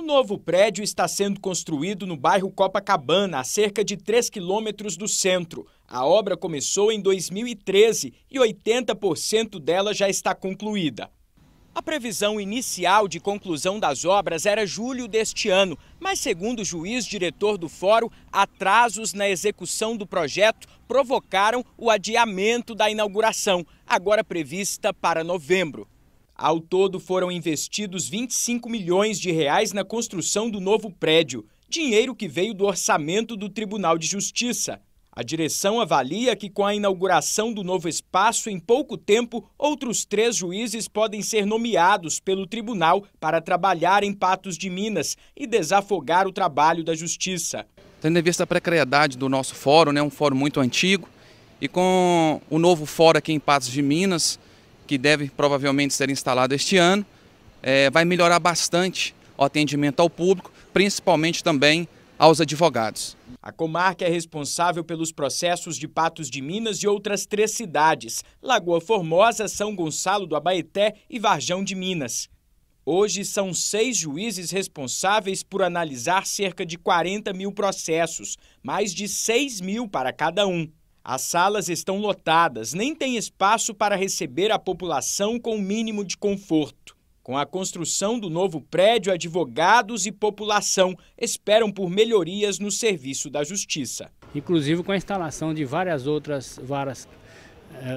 O novo prédio está sendo construído no bairro Copacabana, a cerca de 3 quilômetros do centro. A obra começou em 2013 e 80% dela já está concluída. A previsão inicial de conclusão das obras era julho deste ano, mas segundo o juiz diretor do fórum, atrasos na execução do projeto provocaram o adiamento da inauguração, agora prevista para novembro. Ao todo foram investidos R$ 25 milhões na construção do novo prédio, dinheiro que veio do orçamento do Tribunal de Justiça. A direção avalia que com a inauguração do novo espaço, em pouco tempo, outros 3 juízes podem ser nomeados pelo tribunal para trabalhar em Patos de Minas e desafogar o trabalho da justiça. Tendo em vista a precariedade do nosso fórum, um fórum muito antigo, e com o novo fórum aqui em Patos de Minas, que deve provavelmente ser instalado este ano, vai melhorar bastante o atendimento ao público, principalmente também aos advogados. A comarca é responsável pelos processos de Patos de Minas e outras 3 cidades, Lagoa Formosa, São Gonçalo do Abaeté e Varjão de Minas. Hoje são 6 juízes responsáveis por analisar cerca de 40.000 processos, mais de 6.000 para cada um. As salas estão lotadas, nem tem espaço para receber a população com o mínimo de conforto. Com a construção do novo prédio, advogados e população esperam por melhorias no serviço da Justiça. Inclusive com a instalação de várias outras varas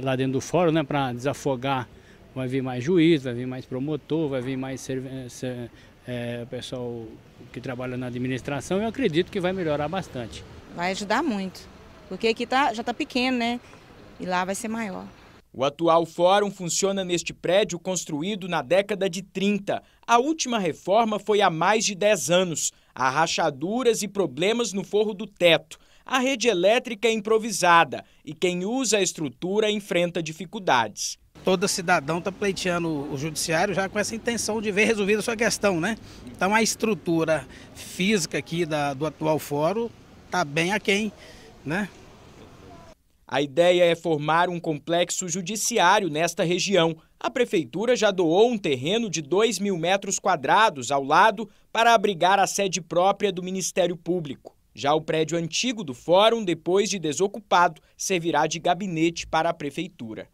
lá dentro do fórum, para desafogar, vai vir mais juiz, vai vir mais promotor, vai vir mais pessoal que trabalha na administração. Eu acredito que vai melhorar bastante. Vai ajudar muito, porque aqui já está pequeno, e lá vai ser maior. O atual fórum funciona neste prédio construído na década de 30. A última reforma foi há mais de 10 anos. Há rachaduras e problemas no forro do teto. A rede elétrica é improvisada e quem usa a estrutura enfrenta dificuldades. Todo cidadão está pleiteando o judiciário já com essa intenção de ver resolvida a sua questão, Então a estrutura física aqui do atual fórum está bem aquém, A ideia é formar um complexo judiciário nesta região. A prefeitura já doou um terreno de 2.000 metros quadrados ao lado para abrigar a sede própria do Ministério Público. Já o prédio antigo do fórum, depois de desocupado, servirá de gabinete para a prefeitura.